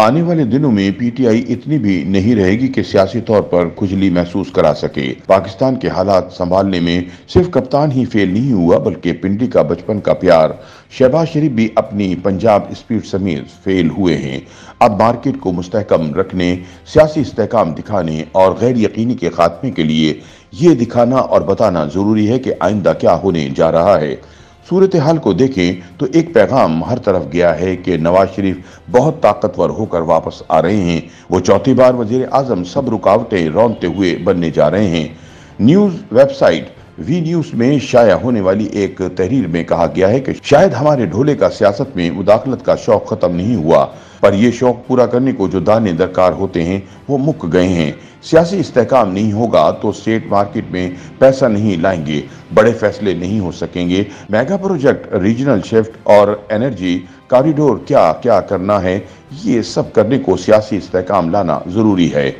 आने वाले दिनों में PTI इतनी भी नहीं रहेगी कि सियासी तौर पर खुजली महसूस करा सके। पाकिस्तान के हालात संभालने में सिर्फ कप्तान ही फेल नहीं हुआ, बल्कि पिंडी का बचपन का प्यार शहबाज शरीफ भी अपनी पंजाब स्पीड समेत फेल हुए हैं। अब मार्केट को मुस्तहकम रखने, सियासी इस्तेहकाम दिखाने और गैर यकीनी के खात्मे के लिए ये दिखाना और बताना जरूरी है कि आइंदा क्या होने जा रहा है। सूरत हाल को देखें तो एक पैगाम हर तरफ गया है कि नवाज शरीफ बहुत ताकतवर होकर वापस आ रहे हैं। वो चौथी बार वजीर आजम, सब रुकावटें रौंदते हुए बनने जा रहे हैं। न्यूज़ वेबसाइट V News में शाया होने वाली एक तहरीर में कहा गया है कि शायद हमारे ढोले का सियासत में मुदाखलत का शौक खत्म नहीं हुआ, पर यह शौक पूरा करने को जो दाने दरकार होते हैं वो मुक गए हैं। सियासी इस्तेहकाम नहीं होगा तो स्टेट मार्केट में पैसा नहीं लाएंगे, बड़े फैसले नहीं हो सकेंगे। मेगा प्रोजेक्ट, रीजनल शिफ्ट और एनर्जी कॉरिडोर क्या क्या करना है, ये सब करने को सियासी इस्तेहकाम लाना जरूरी है।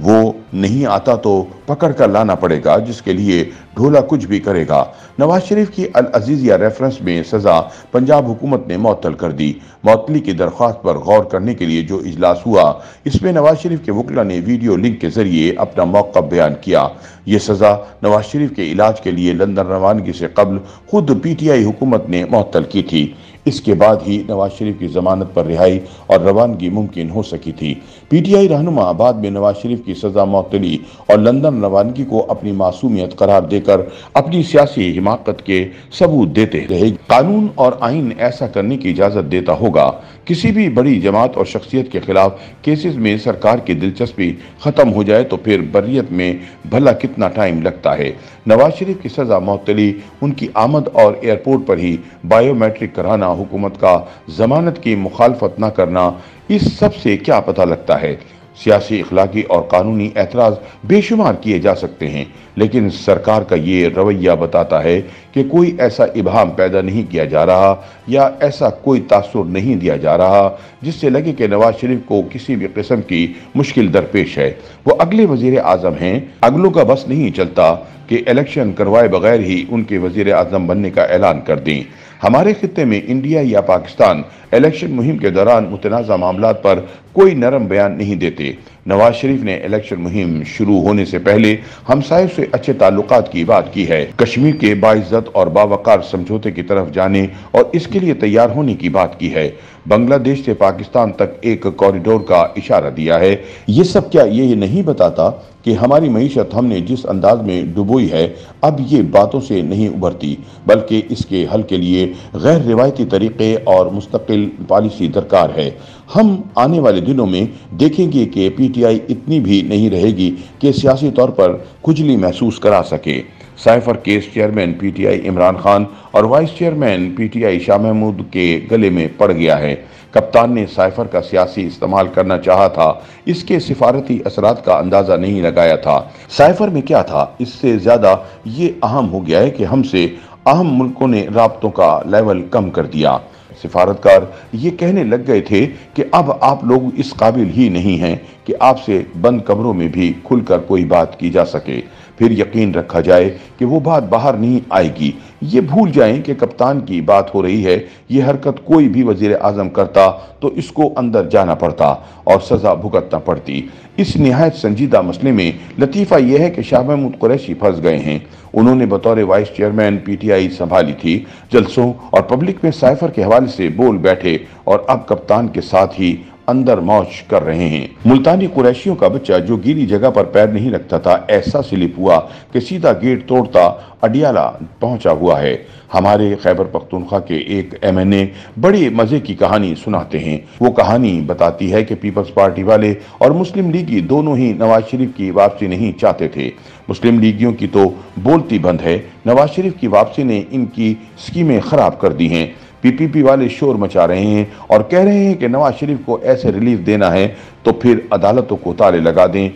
वो नहीं आता तो पकड़ कर लाना पड़ेगा, जिसके लिए ढोला कुछ भी करेगा। नवाज शरीफ की अल अजीजिया रेफरेंस में सज़ा पंजाब हुकूमत ने मअतल कर दी। मअतली की दरख्वास्त पर गौर करने के लिए जो इजलास हुआ, इसमें नवाज शरीफ के वकला ने वीडियो लिंक के जरिए अपना मौक़िफ़ बयान किया। ये सज़ा नवाज शरीफ के इलाज के लिए लंदन रवानगी से कबल खुद PTI हुकूमत ने मअतल की थी। इसके बाद ही नवाज शरीफ की जमानत पर रिहाई और रवानगी मुमकिन हो सकी थी। PTI रहनुमा बाद में नवाज शरीफ की सजा मअतली और लंदन रवानगी को अपनी मासूमियत करार देकर अपनी सियासी हिमाकत के सबूत देते रहे। कानून और आइन ऐसा करने की इजाज़त देता होगा। किसी भी बड़ी जमात और शख्सियत के खिलाफ केसेस में सरकार की दिलचस्पी खत्म हो जाए तो फिर बर्रियत में भला कितना टाइम लगता है। नवाज शरीफ की सजा मअतली, उनकी आमद और एयरपोर्ट पर ही बायोमेट्रिक कराना, हुकूमत का जमानत की मुखालफत ना करना, इस सब से क्या पता लगता है। सियासी, इखलाकी और कानूनी एतराज बेशुमार किए जा सकते हैं, लेकिन सरकार का ये रवैया बताता है कि कोई ऐसा इबहाम पैदा नहीं किया जा रहा या ऐसा कोई तासुर नहीं दिया जा रहा जिससे लगे कि नवाज शरीफ को किसी भी किस्म की मुश्किल दरपेश है। वो अगले वजीर आज़म हैं, अगलों का बस नहीं चलता कि इलेक्शन करवाए बगैर ही उनके वजीर आज़म बनने का ऐलान कर दें। हमारे खित्ते में इंडिया या पाकिस्तान इलेक्शन मुहिम के दौरान मुतनाज़ा मामलात पर कोई नरम बयान नहीं देते। नवाज शरीफ ने इलेक्शन मुहिम शुरू होने से पहले हमसायों से अच्छे ताल्लुकात की बात की है, कश्मीर के बाइज़्ज़त और बावकार समझौते की तरफ जाने और इसके लिए तैयार होने की बात की है। बांग्लादेश से पाकिस्तान तक एक कॉरिडोर का इशारा दिया है। ये सब क्या ये नहीं बताता कि हमारी मईशत हमने जिस अंदाज में डुबोई है, अब ये बातों से नहीं उभरती, बल्कि इसके हल के लिए गैर रिवायती तरीक़े और मुस्तकिल पॉलिसी दरकार है। हम आने वाले दिनों में देखेंगे कि PTI इतनी भी नहीं रहेगी कि सियासी तौर पर खुजली महसूस करा सके। Cipher case chairman PTI Imran Khan और vice chairman PTI Shah Mahmood के गले में पड़ गया है। कप्तान ने साइफर का सियासी इस्तेमाल करना चाहा था, इसके सिफारती असरात का अंदाज़ा नहीं लगाया था। साइफर में क्या था, इससे ज़्यादा ये अहम हो गया है कि हमसे अहम मुल्कों ने राब्तों का लेवल कम कर दिया। सिफारतकार ये कहने लग गए थे कि अब आप लोग इस काबिल ही नहीं हैं कि आपसे बंद कमरों में भी खुलकर कोई बात की जा सके। फिर यकीन रखा जाए कि वो बात बाहर नहीं आएगी। ये भूल जाएं कि कप्तान की बात हो रही है। ये हरकत कोई भी वजीर आज़म करता तो इसको अंदर जाना पड़ता और सज़ा भुगतना पड़ती। इस नहायत संजीदा मसले में लतीफ़ा यह है कि शाह महमूद कुरैशी फंस गए हैं। उन्होंने बतौर वाइस चेयरमैन PTI संभाली थी, जलसों और पब्लिक में साइफर के हवाले से बोल बैठे और अब कप्तान के साथ ही अंदर मौज कर रहे हैं। मुल्तानी कुरैशियों का बच्चा जो गीली जगह पर पैर नहीं रखता था, ऐसा स्लिप हुआ कि सीधा गेट तोड़ता अडियाला पहुंचा हुआ है। हमारे खैबर पख्तूनख्वा के एक MNA बड़े मज़े की कहानी सुनाते हैं। वो कहानी बताती है कि पीपल्स पार्टी वाले और मुस्लिम लीगी दोनों ही नवाज शरीफ की वापसी नहीं चाहते थे। मुस्लिम लीगियों की तो बोलती बंद है, नवाज शरीफ की वापसी ने इनकी स्कीमें ख़राब कर दी हैं। PPP वाले शोर मचा रहे हैं और कह रहे हैं कि नवाज शरीफ को ऐसे रिलीफ देना है तो फिर अदालतों को ताले लगा दें।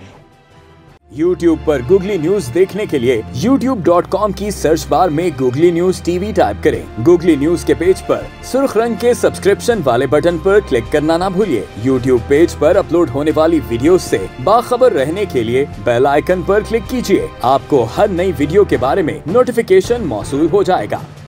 YouTube पर Googly News देखने के लिए youtube.com की सर्च बार में Googly News TV टाइप करें। Googly News के पेज पर सुर्ख रंग के सब्सक्रिप्शन वाले बटन पर क्लिक करना ना भूलिए। YouTube पेज पर अपलोड होने वाली वीडियो से बाखबर रहने के लिए बेल आइकन पर क्लिक कीजिए। आपको हर नई वीडियो के बारे में नोटिफिकेशन मौसूल हो जाएगा।